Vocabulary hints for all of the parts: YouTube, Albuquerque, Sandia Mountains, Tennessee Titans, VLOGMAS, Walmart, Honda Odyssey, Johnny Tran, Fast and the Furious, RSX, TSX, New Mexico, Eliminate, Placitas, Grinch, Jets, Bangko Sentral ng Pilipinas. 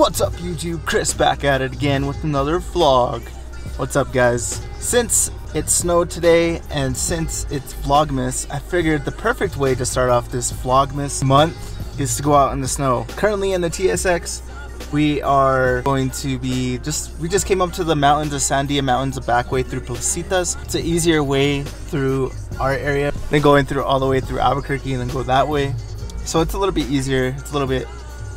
What's up, YouTube? Chris back at it again with another vlog. What's up, guys? Since it snowed today and since it's Vlogmas, I figured the perfect way to start off this Vlogmas month is to go out in the snow. Currently in the TSX, we are going to be we just came up to the mountains of Sandia Mountains, a back way through Placitas. It's an easier way through our area than going through all the way through Albuquerque and then go that way. So it's a little bit easier, it's a little bit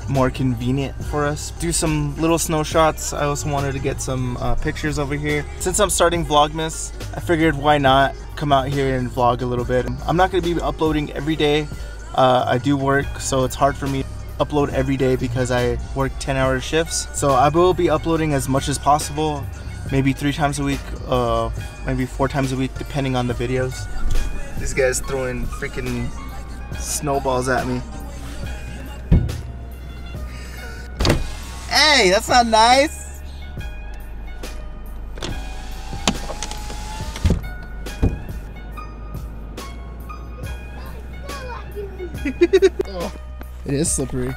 more convenient for us. Do some little snow shots. I also wanted to get some pictures over here. Since I'm starting Vlogmas, I figured why not come out here and vlog a little bit. I'm not going to be uploading every day. I do work, so it's hard for me to upload every day because I work 10-hour shifts. So I will be uploading as much as possible, maybe 3 times a week, maybe 4 times a week, depending on the videos. This guy's throwing freaking snowballs at me. Hey, that's not nice. Oh, it is slippery.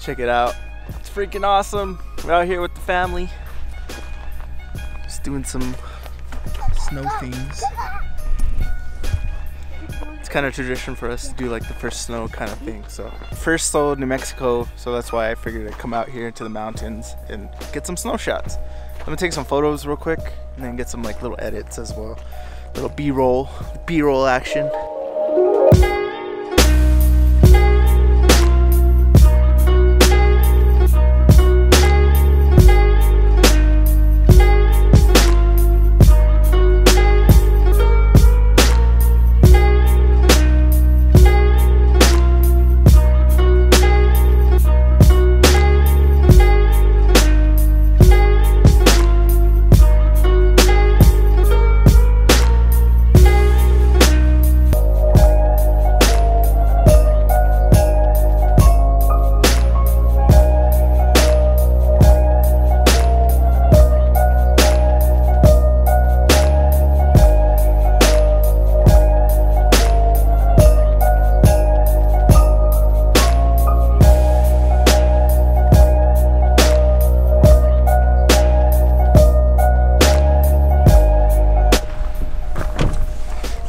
Check it out. It's freaking awesome. We're out here with the family. Just doing some snow things. Kind of tradition for us to do like the first snow kind of thing. So first snow, New Mexico, so that's why I figured I'd come out here to the mountains and get some snow shots. I'm gonna take some photos real quick and then get some like little edits as well, little b-roll action.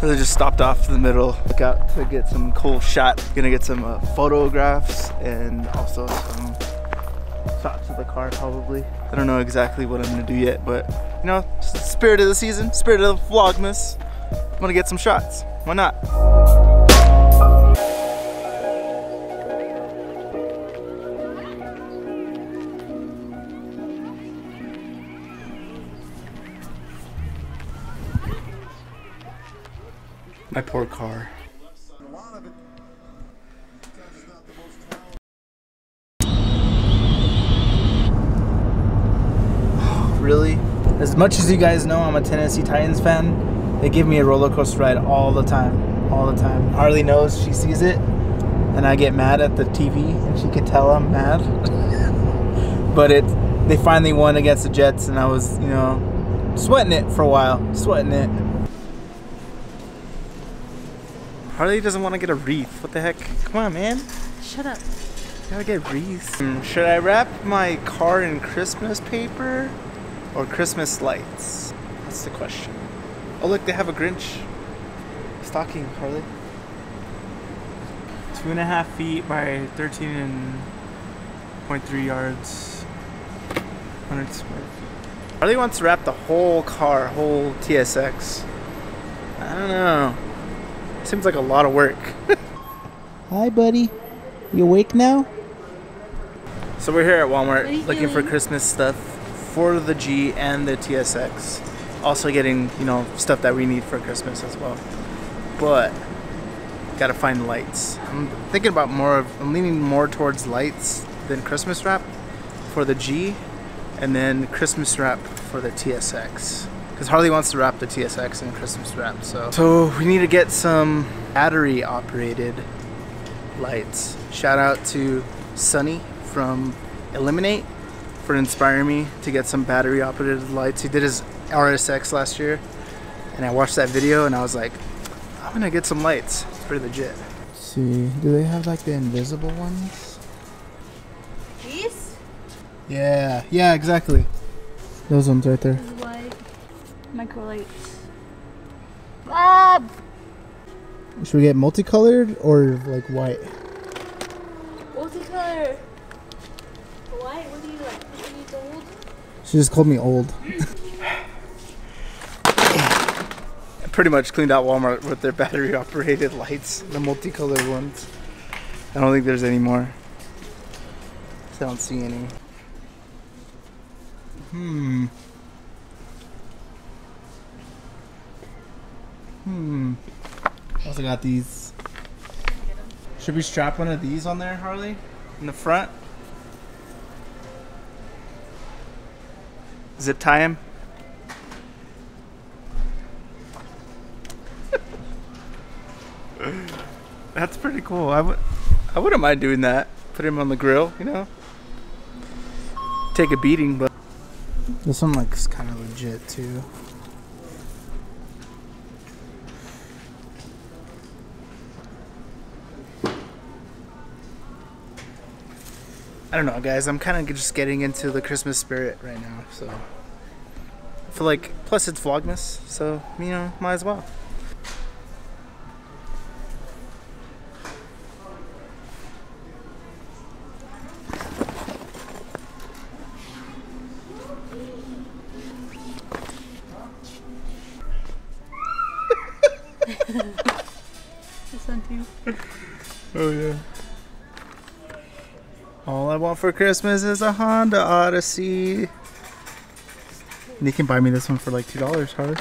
I just stopped off in the middle, look out to get some cool shot. Gonna get some photographs and also some shots of the car probably. I don't know exactly what I'm gonna do yet, but you know, it's the spirit of the season, spirit of the Vlogmas. I'm gonna get some shots, why not? My poor car. Oh, really? As much as you guys know, I'm a Tennessee Titans fan. They give me a roller coaster ride all the time, all the time. Harley knows, she sees it, and I get mad at the TV, and she could tell I'm mad. But they finally won against the Jets, and I was, you know, sweating it for a while, sweating it. Harley doesn't want to get a wreath. What the heck? Come on, man. Shut up. You gotta get wreaths. Should I wrap my car in Christmas paper or Christmas lights? That's the question. Oh, look, they have a Grinch stocking, Harley. 2.5 feet by 13.3 yards. 100 square feet. Harley wants to wrap the whole car, whole TSX. I don't know. Seems like a lot of work. Hi, buddy. You awake now? So we're here at Walmart looking for Christmas stuff for the G and the TSX. Also getting, you know, stuff that we need for Christmas as well. But gotta find lights. I'm thinking about I'm leaning more towards lights than Christmas wrap for the G, and then Christmas wrap for the TSX. Because Harley wants to wrap the TSX in Christmas wrap, so we need to get some battery-operated lights. Shout out to Sunny from Eliminate for inspiring me to get some battery-operated lights. He did his RSX last year, and I watched that video, and I was like, I'm gonna get some lights. for the jet. Let's see, do they have like the invisible ones? These? Yeah, yeah, exactly. Those ones right there. Light, micro lights. Bob! Should we get multicolored or like white? Multicolored. White? What do you like? Are you old? She just called me old. I pretty much cleaned out Walmart with their battery operated lights, the multicolored ones. I don't think there's any more. I don't see any. Also got these. Should we strap one of these on there, Harley? In the front? Zip tie him? That's pretty cool. I wouldn't mind doing that. Put him on the grill, you know? Take a beating, but... This one looks kind of legit, too. I don't know, guys, I'm kind of just getting into the Christmas spirit right now, so I feel like, plus it's Vlogmas, so, you know, might as well. This one too. Oh yeah. All I want for Christmas is a Honda Odyssey. And you can buy me this one for like $2, Harley.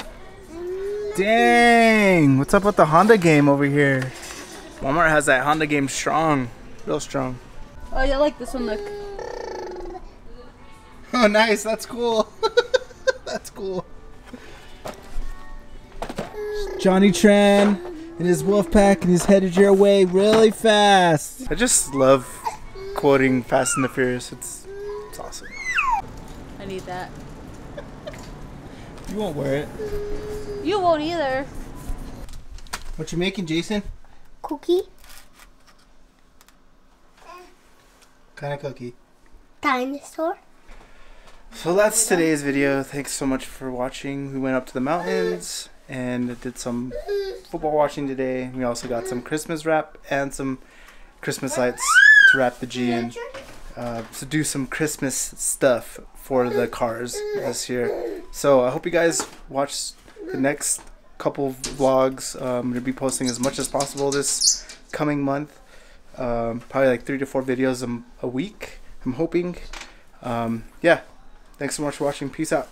Dang! What's up with the Honda game over here? Walmart has that Honda game strong. Real strong. Oh yeah, I like this one, look. Oh nice, that's cool. That's cool. Johnny Tran and his wolf pack, and he's headed your way really fast. I just love quoting Fast and the Furious, it's awesome. I need that. You won't wear it. You won't either. What you making, Jason? Cookie. Kind of cookie. Dinosaur. So that's today's video. Thanks so much for watching. We went up to the mountains and did some football watching today. We also got some Christmas wrap and some Christmas lights to wrap the G in, to do some Christmas stuff for the cars this year. So I hope you guys watch the next couple vlogs. I'm going to be posting as much as possible this coming month. Probably like 3 to 4 videos a week, I'm hoping. Yeah, thanks so much for watching. Peace out.